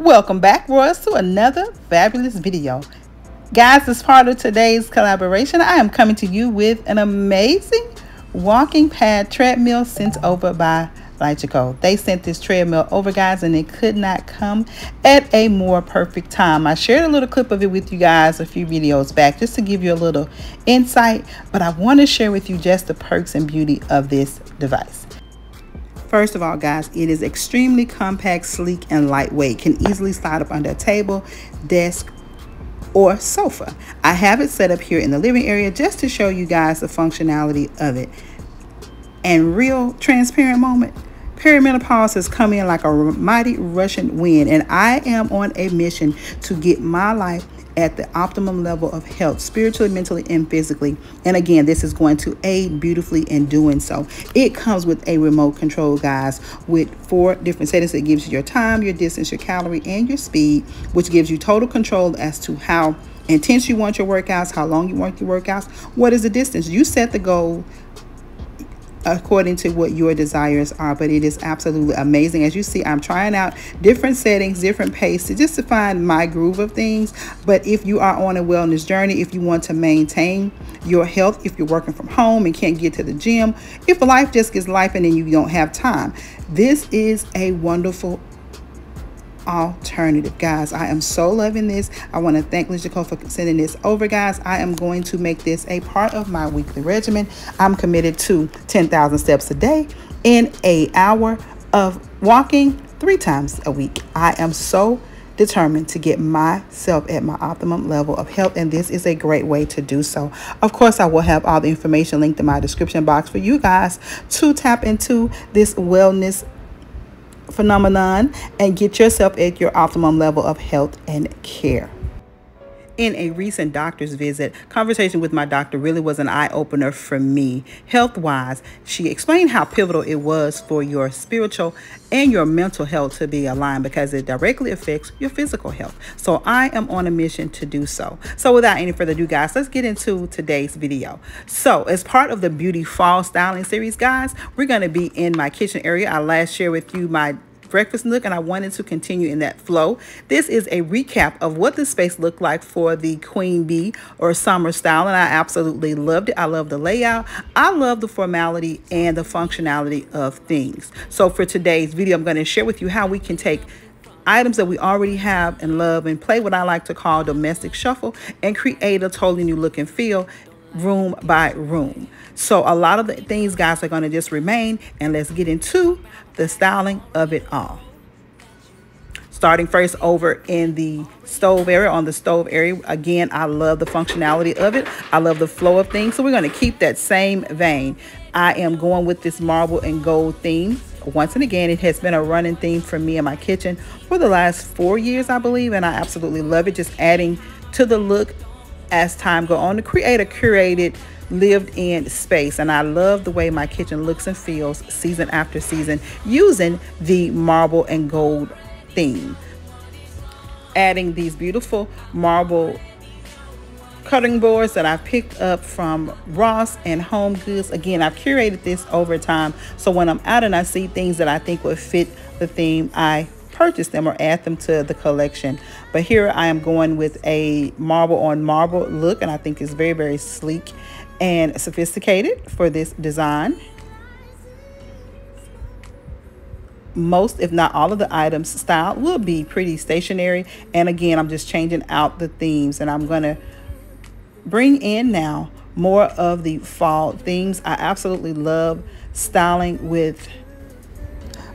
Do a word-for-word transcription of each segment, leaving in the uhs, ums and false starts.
Welcome back, Royals, to another fabulous video. Guys, as part of today's collaboration, I am coming to you with an amazing walking pad treadmill sent over by LICHICO. They sent this treadmill over, guys, and it could not come at a more perfect time. I shared a little clip of it with you guys a few videos back just to give you a little insight, but I want to share with you just the perks and beauty of this device. First of all, guys, it is extremely compact, sleek, and lightweight. Can easily slide up under a table, desk, or sofa. I have it set up here in the living area just to show you guys the functionality of it. And real transparent moment, perimenopause has come in like a mighty Russian wind, and I am on a mission to get my life at the optimum level of health, spiritually, mentally, and physically. And again, this is going to aid beautifully in doing so. It comes with a remote control, guys, with four different settings. It gives you your time, your distance, your calorie, and your speed, which gives you total control as to how intense you want your workouts, how long you want your workouts, what is the distance. You set the goal according to what your desires are, but it is absolutely amazing. As you see, I'm trying out different settings, different paces, just to find my groove of things. But if you are on a wellness journey, if you want to maintain your health, if you're working from home and can't get to the gym, if life just gets life and then you don't have time, this is a wonderful alternative, guys. I am so loving this. I want to thank LICHICO for sending this over, guys. I am going to make this a part of my weekly regimen. I'm committed to ten thousand steps a day in an hour of walking three times a week. I am so determined to get myself at my optimum level of health, and this is a great way to do so. Of course, I will have all the information linked in my description box for you guys to tap into this wellness phenomenon and get yourself at your optimum level of health and care. In a recent doctor's visit, conversation with my doctor really was an eye-opener for me health-wise. She explained how pivotal it was for your spiritual and your mental health to be aligned because it directly affects your physical health. So I am on a mission to do so. So without any further ado, guys, let's get into today's video. So as part of the Beauty Fall Styling series, guys, we're going to be in my kitchen area. I last shared with you my breakfast nook, and I wanted to continue in that flow. This is a recap of what this space looked like for the Queen Bee or summer style, and I absolutely loved it. I love the layout. I love the formality and the functionality of things. So for today's video, I'm going to share with you how we can take items that we already have and love and play what I like to call domestic shuffle and create a totally new look and feel room by room. So a lot of the things, guys, are going to just remain, and let's get into the styling of it all. Starting first over in the stove area, on the stove area. Again, I love the functionality of it. I love the flow of things. So we're going to keep that same vein. I am going with this marble and gold theme. Once and again, it has been a running theme for me in my kitchen for the last four years, I believe, and I absolutely love it. Just adding to the look as time go on to create a curated, lived in space. And I love the way my kitchen looks and feels season after season using the marble and gold theme, adding these beautiful marble cutting boards that I picked up from Ross and Home Goods. Again, I've curated this over time, so when I'm out and I see things that I think would fit the theme, I purchase them or add them to the collection. But here I am going with a marble on marble look, and I think it's very very sleek and sophisticated for this design. Most, if not all, of the items styled will be pretty stationary, and again, I'm just changing out the themes, and I'm gonna bring in now more of the fall themes. I absolutely love styling with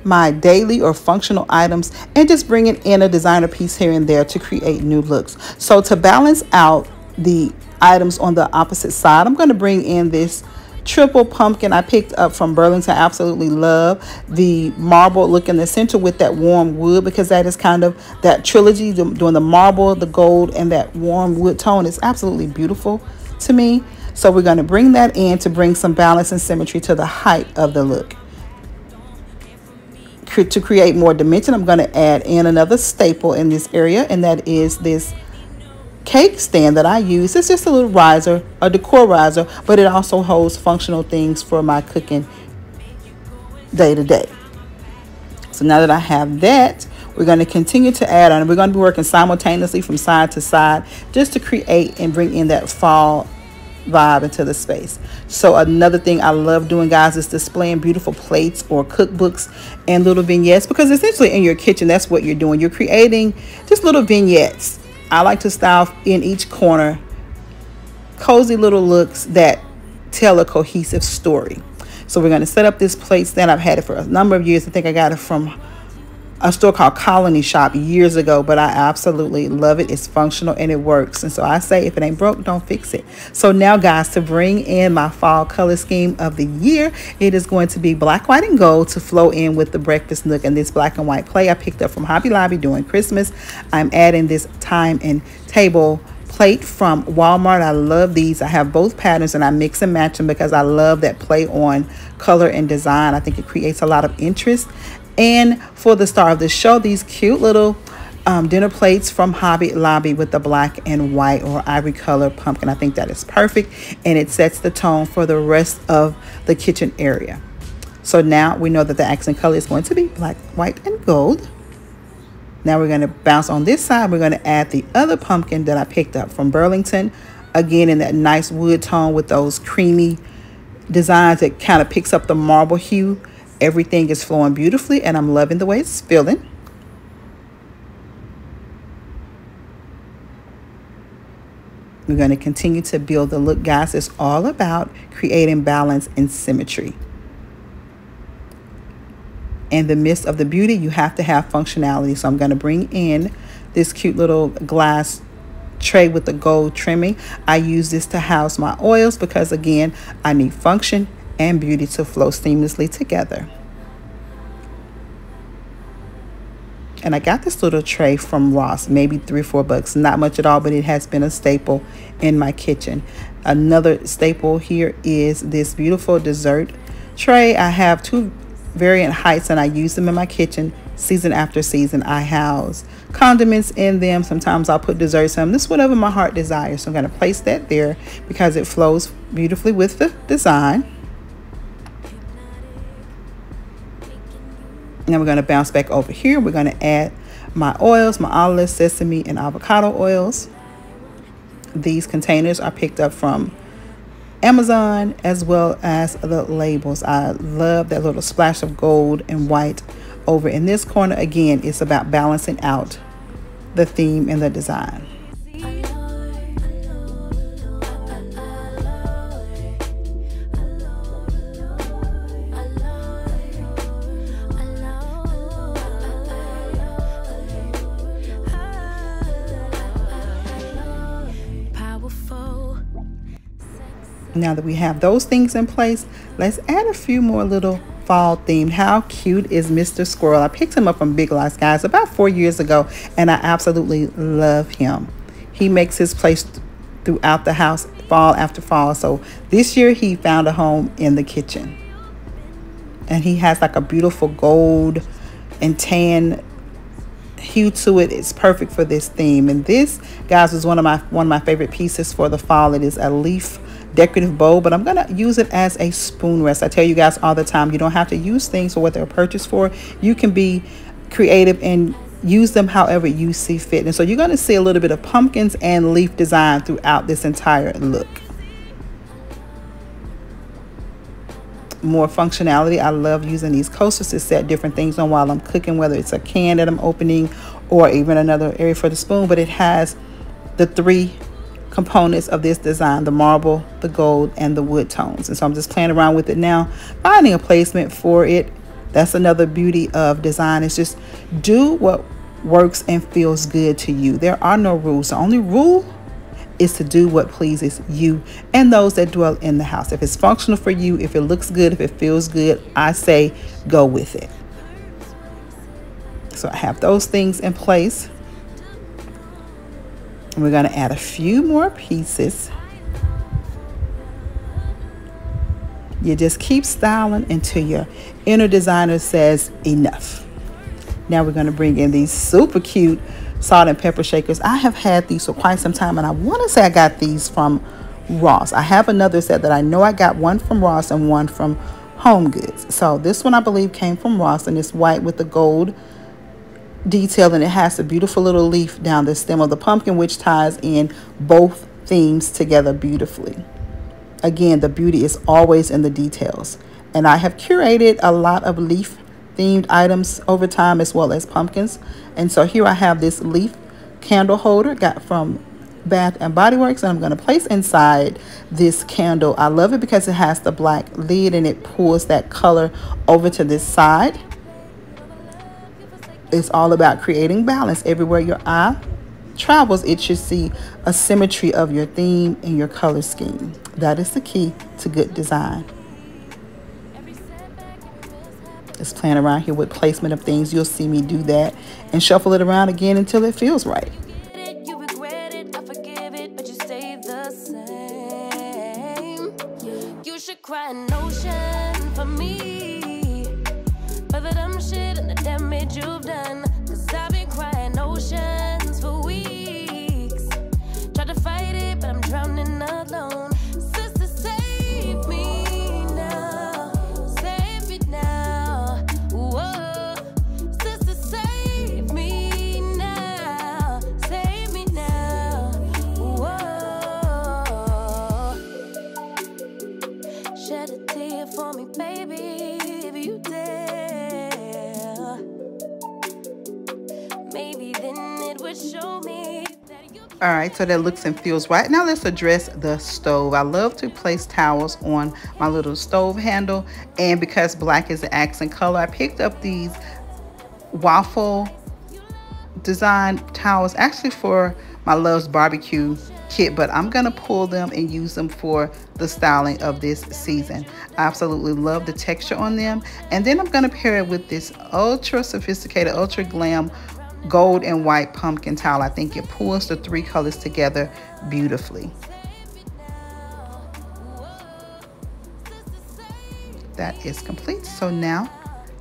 my daily or functional items and just bringing in a designer piece here and there to create new looks. So to balance out the items on the opposite side, I'm going to bring in this triple pumpkin I picked up from Burlington. I absolutely love the marble look in the center with that warm wood, because that is kind of that trilogy, doing the marble, the gold, and that warm wood tone. It's absolutely beautiful to me. So we're going to bring that in to bring some balance and symmetry to the height of the look. To create more dimension, I'm going to add in another staple in this area, and that is this cake stand that I use. It's just a little riser, a decor riser, but it also holds functional things for my cooking day to day. So now that I have that, We're going to continue to add on. We're going to be working simultaneously from side to side just to create and bring in that fall vibe into the space. So another thing I love doing, guys, is displaying beautiful plates or cookbooks and little vignettes, because essentially in your kitchen, that's what you're doing. You're creating just little vignettes. I like to style in each corner cozy little looks that tell a cohesive story. So we're going to set up this plate stand. I've had it for a number of years. I think I got it from a store called Colony Shop years ago, but I absolutely love it. It's functional and it works. And so I say, if it ain't broke, don't fix it. So now, guys, to bring in my fall color scheme of the year, it is going to be black, white, and gold to flow in with the breakfast nook and this black and white clay I picked up from Hobby Lobby during Christmas. I'm adding this time and table plate from Walmart. I love these. I have both patterns and I mix and match them because I love that play on color and design. I think it creates a lot of interest. And for the star of the show, these cute little um, dinner plates from Hobby Lobby with the black and white or ivory color pumpkin. I think that is perfect, and it sets the tone for the rest of the kitchen area. So now we know that the accent color is going to be black, white, and gold. Now we're going to bounce on this side. We're going to add the other pumpkin that I picked up from Burlington. Again, in that nice wood tone with those creamy designs that kind of picks up the marble hue. Everything is flowing beautifully, and I'm loving the way it's feeling. We're going to continue to build the look, guys. It's all about creating balance and symmetry. In the midst of the beauty, you have to have functionality. So I'm going to bring in this cute little glass tray with the gold trimming. I use this to house my oils because, again, I need function and beauty to flow seamlessly together. And I got this little tray from Ross, maybe three or four bucks, not much at all, but it has been a staple in my kitchen. Another staple here is this beautiful dessert tray. I have two variant heights and I use them in my kitchen season after season. I house condiments in them. Sometimes I'll put desserts in them. This is whatever my heart desires. So I'm going to place that there because it flows beautifully with the design. Now we're going to bounce back over here. We're going to add my oils, my olive, sesame, and avocado oils. These containers are picked up from Amazon, as well as the labels. I love that little splash of gold and white over in this corner. Again, it's about balancing out the theme and the design. Now that we have those things in place, let's add a few more little fall themed. How cute is Mister Squirrel? I picked him up from Big Lots, guys, about four years ago, and I absolutely love him. He makes his place throughout the house fall after fall. So this year he found a home in the kitchen, and he has like a beautiful gold and tan hue to it. It's perfect for this theme. And this, guys, was one of my one of my favorite pieces for the fall. It is a leaf decorative bowl, but I'm gonna use it as a spoon rest. I tell you guys all the time, you don't have to use things for what they're purchased for. You can be creative and use them however you see fit. And so you're gonna see a little bit of pumpkins and leaf design throughout this entire look. More functionality. I love using these coasters to set different things on while I'm cooking, whether it's a can that I'm opening or even another area for the spoon. But it has the three components of this design: the marble, the gold, and the wood tones. And so I'm just playing around with it now, finding a placement for it. That's another beauty of design, is just do what works and feels good to you. There are no rules. The only rule is to do what pleases you and those that dwell in the house. If it's functional for you, if it looks good, if it feels good, I say go with it. So I have those things in place. We're going to add a few more pieces. You just keep styling until your inner designer says enough. Now we're going to bring in these super cute salt and pepper shakers. I have had these for quite some time, and I want to say I got these from Ross. I have another set that I know I got one from Ross and one from Home Goods. So this one I believe came from Ross, and it's white with the gold detail, and it has a beautiful little leaf down the stem of the pumpkin, which ties in both themes together beautifully. Again, the beauty is always in the details, and I have curated a lot of leaf themed items over time, as well as pumpkins. And so here I have this leaf candle holder, got from Bath and Body Works, and I'm going to place inside this candle. I love it because it has the black lid and it pulls that color over to this side. It's all about creating balance. Everywhere your eye travels, it should see a symmetry of your theme and your color scheme. That is the key to good design. It's playing around here with placement of things. You'll see me do that and shuffle it around again until it feels right. Cry an ocean for me, for the dumb shit and the damage you've done, cause I've been crying oceans for weeks, tried to fight it but I'm drowning alone. Sister, save me now, save me now, whoa, sister, save me now, save me now, whoa. Shed a tear for me, baby, if you dare. Maybe then it would show me that you... All right, so that looks and feels right. Now let's address the stove. I love to place towels on my little stove handle, and because black is the accent color, I picked up these waffle design towels, actually for my Love's Barbecue kit, but I'm gonna pull them and use them for the styling of this season. I absolutely love the texture on them, and then I'm gonna pair it with this ultra sophisticated, ultra glam gold and white pumpkin towel. I think it pulls the three colors together beautifully. That is complete. So now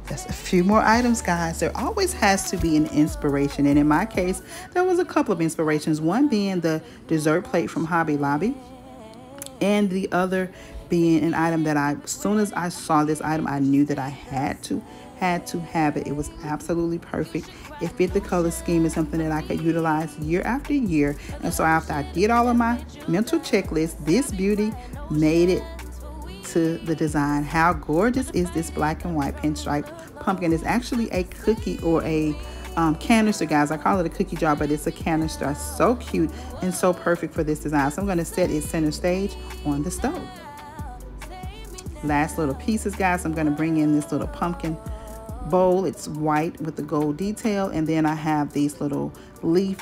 that's a few more items, guys. There always has to be an inspiration, and in my case there was a couple of inspirations, one being the dessert plate from Hobby Lobby, and the other being an item that I, as soon as I saw this item, I knew that I had to had to have it. It was absolutely perfect. It fit the color scheme. Is something that I could utilize year after year. And so after I did all of my mental checklist, this beauty made it to the design. How gorgeous is this black and white pinstripe pumpkin? It's actually a cookie, or a um, canister, guys. I call it a cookie jar, but it's a canister. So cute and so perfect for this design. So I'm going to set it center stage on the stove. Last little pieces, guys, I'm going to bring in this little pumpkin bowl. It's white with the gold detail, and then I have these little leaf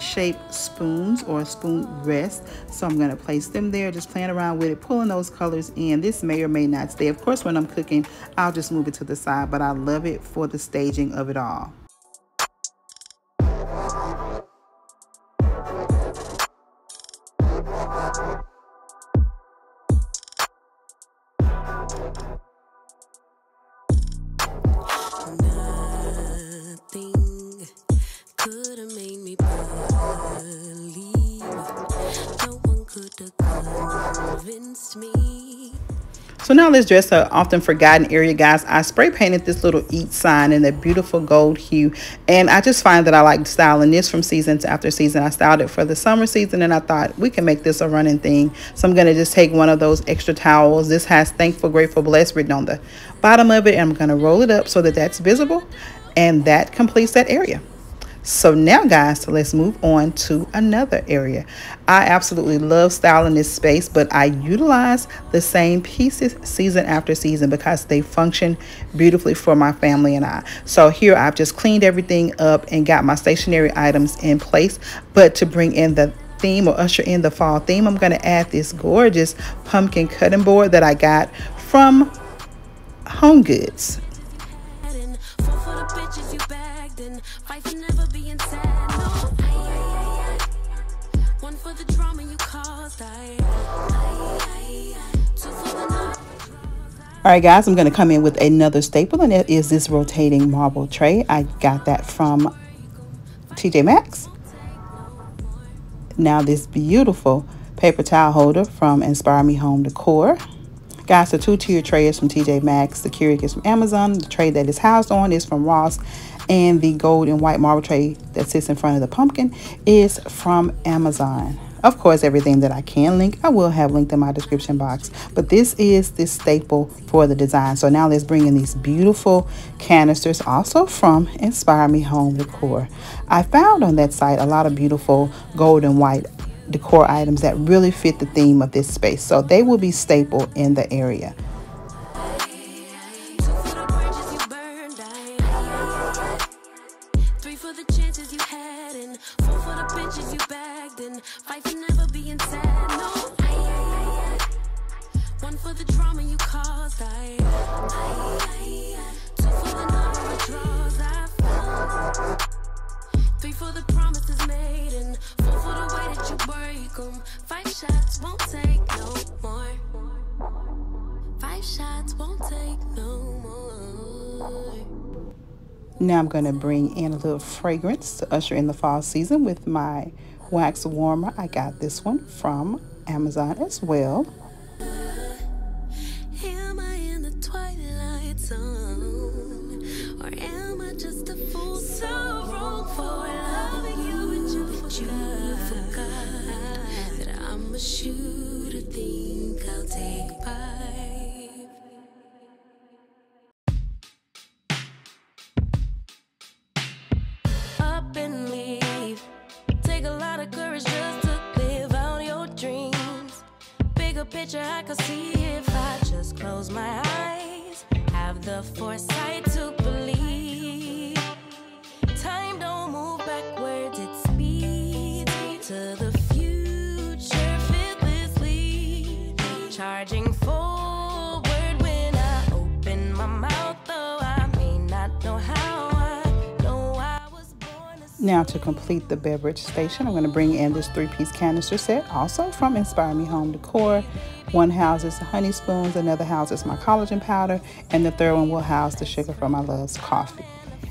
shaped spoons, or spoon rest, so I'm going to place them there, just playing around with it, pulling those colors in. This may or may not stay. Of course, when I'm cooking, I'll just move it to the side, but I love it for the staging of it all. So now let's dress an often forgotten area, guys. I spray painted this little eat sign in a beautiful gold hue, and I just find that I like styling this from season to after season. I styled it for the summer season, and I thought we can make this a running thing. So I'm going to just take one of those extra towels. This has thankful, grateful, blessed written on the bottom of it, and I'm going to roll it up so that that's visible, and that completes that area. So now, guys, so let's move on to another area. I absolutely love styling this space, but I utilize the same pieces season after season because they function beautifully for my family and I. So here I've just cleaned everything up and got my stationery items in place, but to bring in the theme, or usher in the fall theme, I'm going to add this gorgeous pumpkin cutting board that I got from Home Goods. All right, guys, I'm going to come in with another staple, and it is this rotating marble tray. I got that from T J Maxx. Now this beautiful paper towel holder from Inspire Me Home Decor. Guys, the two-tier tray is from T J Maxx. The Keurig is from Amazon. The tray that is housed on is from Ross. and the gold and white marble tray that sits in front of the pumpkin is from Amazon. Of course, everything that I can link, I will have linked in my description box. But this is the staple for the design. So now let's bring in these beautiful canisters, also from Inspire Me Home Decor. I found on that site a lot of beautiful gold and white decor items that really fit the theme of this space. So they will be staple in the area. Now I'm going to bring in a little fragrance to usher in the fall season with my wax warmer. I got this one from Amazon as well. I could see if I just close my eyes, have the foresight to believe. Time don't move backwards, it speeds to the future fearlessly, charging forward when I open my mouth, though I may not know how. I know I was born. Now to complete the beverage station, I'm going to bring in this three-piece canister set, also from Inspire Me Home Decor. One houses the honey spoons, another houses my collagen powder, and the third one will house the sugar from my love's coffee.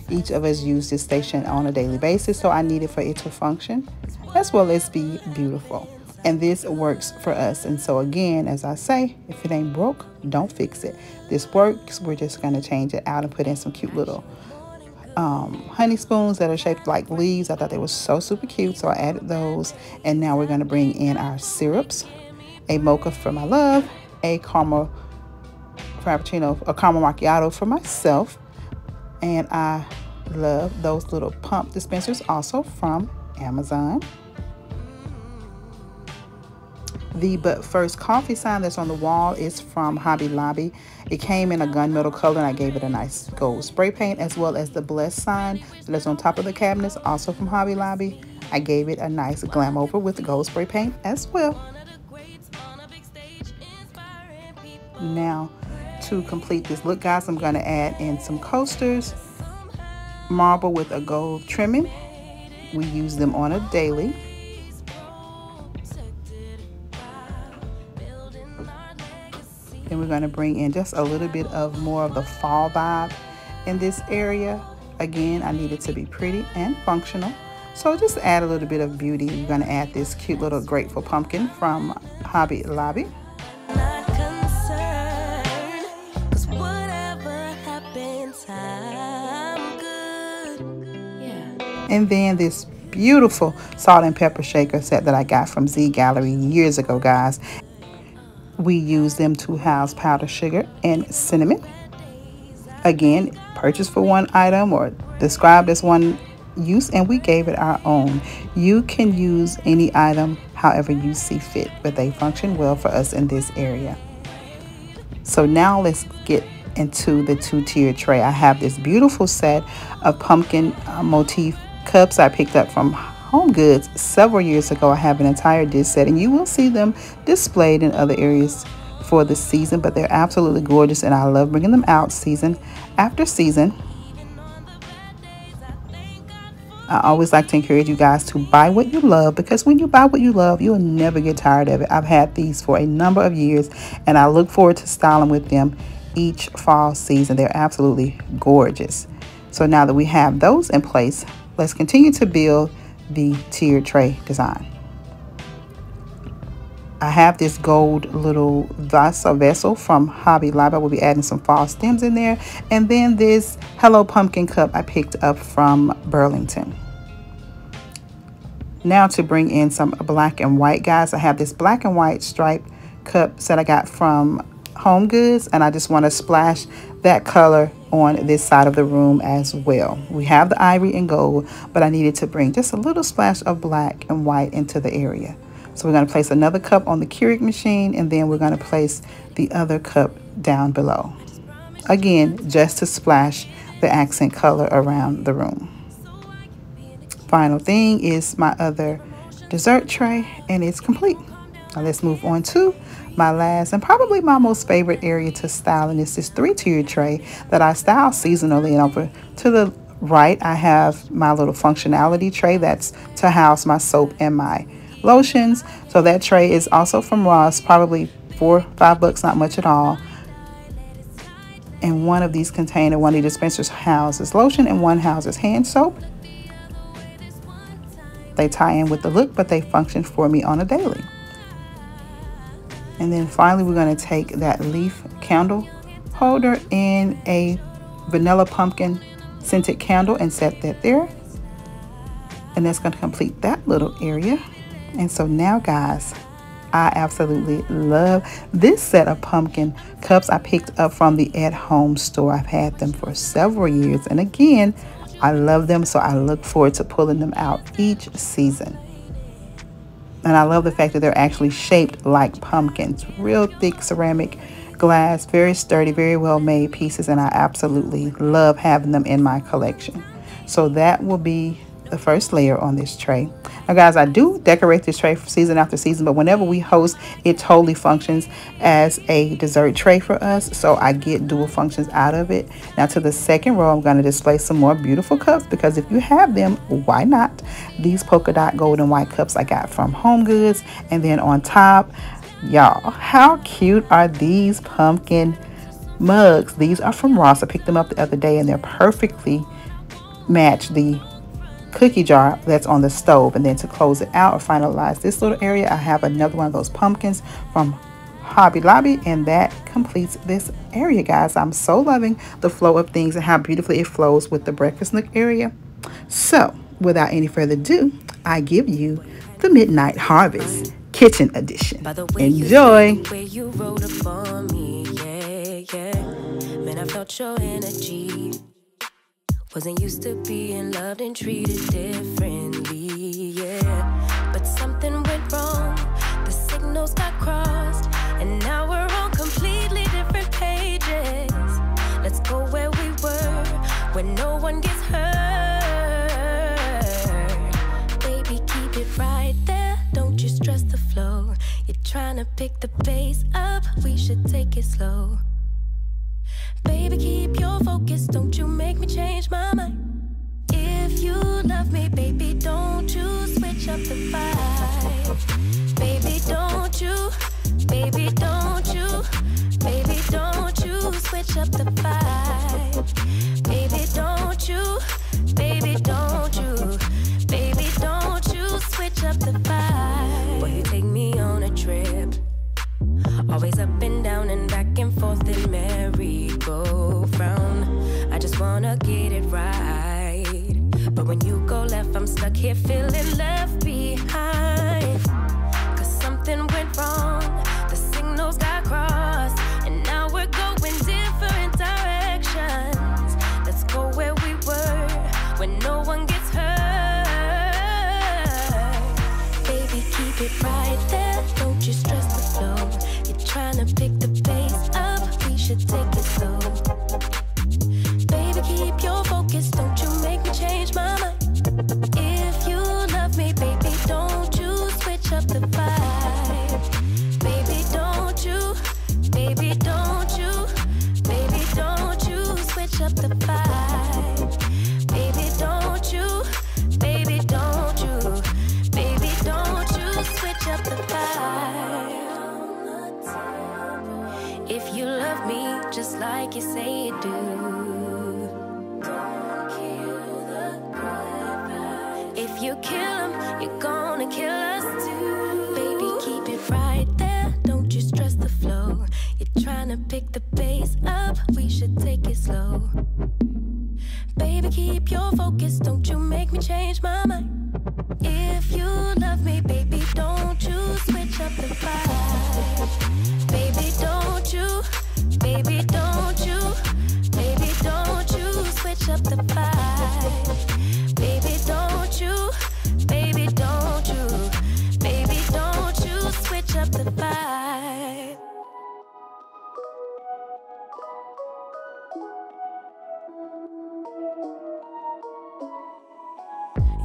Each of us use this station on a daily basis, so I need it for it to function, as well as be beautiful. And this works for us. And so again, as I say, if it ain't broke, don't fix it. This works. We're just going to change it out and put in some cute little um, honey spoons that are shaped like leaves. I thought they were so super cute, so I added those. And now we're going to bring in our syrups. A mocha for my love, a caramel frappuccino, a caramel macchiato for myself, and I love those little pump dispensers, also from Amazon. The But First coffee sign that's on the wall is from Hobby Lobby. It came in a gunmetal color, and I gave it a nice gold spray paint, as well as the Blessed sign that's on top of the cabinets, also from Hobby Lobby. I gave it a nice glam over with gold spray paint as well. Now to complete this look, guys, I'm going to add in some coasters, marble with a gold trimming. We use them on a daily. Then we're going to bring in just a little bit of more of the fall vibe in this area. Again, I need it to be pretty and functional, so just add a little bit of beauty. We're going to add this cute little grateful pumpkin from Hobby Lobby. And then this beautiful salt and pepper shaker set that I got from Z Gallery years ago, guys. We use them to house powdered sugar and cinnamon. Again, purchase for one item or described as one use, and we gave it our own. You can use any item however you see fit, but they function well for us in this area. So now let's get into the two-tier tray. I have this beautiful set of pumpkin uh, motif cups I picked up from Home Goods several years ago. I have an entire dish set, and you will see them displayed in other areas for the season, but they're absolutely gorgeous, and I love bringing them out season after season. I always like to encourage you guys to buy what you love, because when you buy what you love, you'll never get tired of it. I've had these for a number of years, and I look forward to styling with them each fall season. They're absolutely gorgeous. So now that we have those in place, let's continue to build the tiered tray design. I have this gold little vase or vessel from Hobby Lobby. We'll be adding some fall stems in there, and then this Hello Pumpkin cup I picked up from Burlington. Now to bring in some black and white, guys. I have this black and white striped cup that I got from Home Goods, and I just want to splash that color on this side of the room as well. We have the ivory and gold, but I needed to bring just a little splash of black and white into the area. So we're going to place another cup on the Keurig machine, and then we're going to place the other cup down below. Again, just to splash the accent color around the room. Final thing is my other dessert tray, and it's complete. Now let's move on to my last and probably my most favorite area to style, and it's this three-tier tray that I style seasonally. And over to the right, I have my little functionality tray that's to house my soap and my lotions. So that tray is also from Ross, probably four, five bucks, not much at all. And one of these container, one of the dispensers houses lotion and one houses hand soap. They tie in with the look, but they function for me on a daily. And then finally, we're going to take that leaf candle holder in a vanilla pumpkin scented candle and set that there. And that's going to complete that little area. And so now, guys, I absolutely love this set of pumpkin cups I picked up from the At Home store. I've had them for several years, and again, I love them, so I look forward to pulling them out each season. And I love the fact that they're actually shaped like pumpkins. Real thick ceramic glass, very sturdy, very well made pieces, and I absolutely love having them in my collection. So that will be the first layer on this tray. Now guys, I do decorate this tray season after season, but whenever we host, it totally functions as a dessert tray for us, so I get dual functions out of it. Now to the second row, I'm going to display some more beautiful cups, because if you have them, why not? These polka dot gold and white cups I got from Home Goods. And then on top, y'all, how cute are these pumpkin mugs? These are from Ross. I picked them up the other day, and they're perfectly match the cookie jar that's on the stove. And then to close it out or finalize this little area, I have another one of those pumpkins from Hobby Lobby, and that completes this area, guys. I'm so loving the flow of things and how beautifully it flows with the breakfast nook area. So without any further ado, I give you the Midnight Harvest Kitchen Edition. Enjoy. Wasn't used to being loved and treated differently, yeah. But something went wrong, the signals got crossed, and now we're on completely different pages. Let's go where we were, where no one gets hurt. Baby, keep it right there, don't you stress the flow. You're trying to pick the pace up, we should take it slow. Baby, keep your focus, don't you make me change my mind. If you love me, baby, don't you switch up the vibe. Baby, don't you, baby, don't you, baby, don't you switch up the vibe. Baby, don't you, baby, don't you, baby, don't you switch up the vibe. Will you take me on a trip? Always up and down and back and forth in merry-go-round. I just wanna get it right, but when you go left, I'm stuck here feeling left behind. Cause something went wrong, the signals got crossed, and now we're going different directions. Let's go where we were, when no one gets hurt. Baby, keep it right there, don't you stress the flow. Trying to pick the pace up, we should take it slow. Baby, keep your focus, don't you make me change my mind. If you love me, baby, don't you switch up the vibe. Baby, don't you, baby, don't you, baby, don't you switch up the vibe. Baby, don't you, baby, don't you, baby, don't you switch up the vibe. If you love me, just like you say you do, don't kill the good vibes. If you kill them, you're gonna kill us too. Baby, keep it right there, don't you stress the flow. You're trying to pick the pace up, we should take it slow. baby, keep your focus. Don't you make me change my mind. If you love me, baby, don't you switch up the vibe. Baby, don't you, baby, don't you, baby, don't you switch up the vibe. Baby, don't you, baby, don't you, baby, don't you switch up the vibe.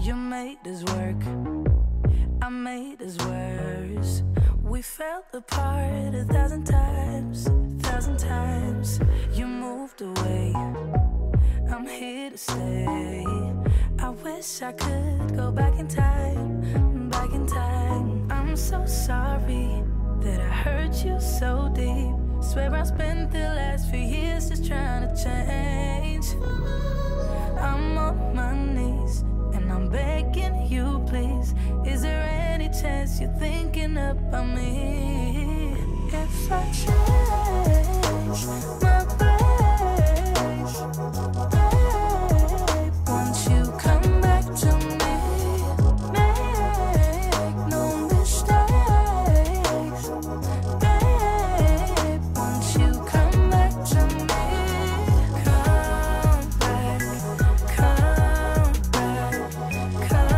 You made this work, I made this worse. We fell apart a thousand times, a thousand times. You moved away, I'm here to stay. I wish I could go back in time, back in time. I'm so sorry that I hurt you so deep. Swear I spent the last few years just trying to change. I'm on my knees and I'm begging you, please. Is there any chance you're thinking about me? If I change my place, babe, won't you come back to me? Make no mistakes, babe, won't you come back to me? Come back, come back.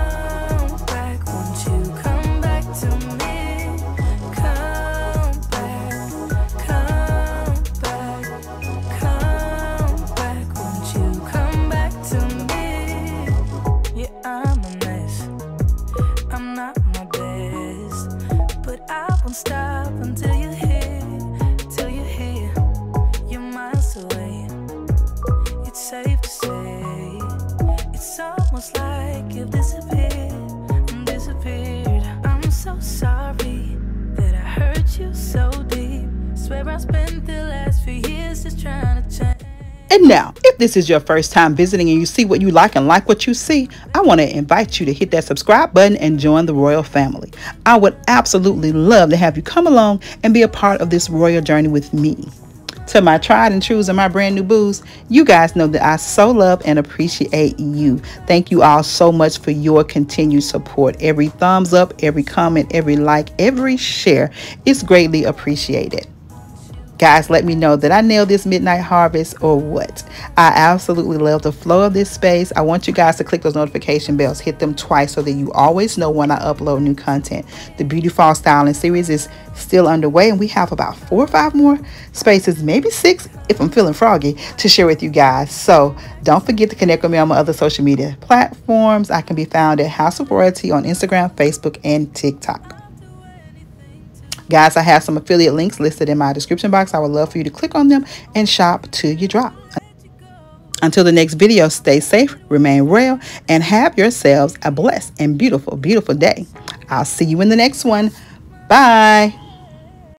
Stop until you're here, till you're here. You're miles away, it's safe to say. It's almost like you've disappeared, disappeared. I'm so sorry that I hurt you so deep. Swear I spent the last few years just trying to change. And now, if this is your first time visiting and you see what you like and like what you see, I want to invite you to hit that subscribe button and join the royal family. I would absolutely love to have you come along and be a part of this royal journey with me. To my tried and trues and my brand new boos, you guys know that I so love and appreciate you. Thank you all so much for your continued support. Every thumbs up, every comment, every like, every share is greatly appreciated. Guys, let me know that I nailed this midnight harvest or what. I absolutely love the flow of this space. I want you guys to click those notification bells. Hit them twice so that you always know when I upload new content. The Beauty Fall Styling series is still underway, and we have about four or five more spaces, maybe six if I'm feeling froggy, to share with you guys. So don't forget to connect with me on my other social media platforms. I can be found at House of Royalty on Instagram, Facebook, and TikTok. Guys, I have some affiliate links listed in my description box. I would love for you to click on them and shop till you drop. Until the next video, stay safe, remain royal, and have yourselves a blessed and beautiful, beautiful day. I'll see you in the next one. Bye.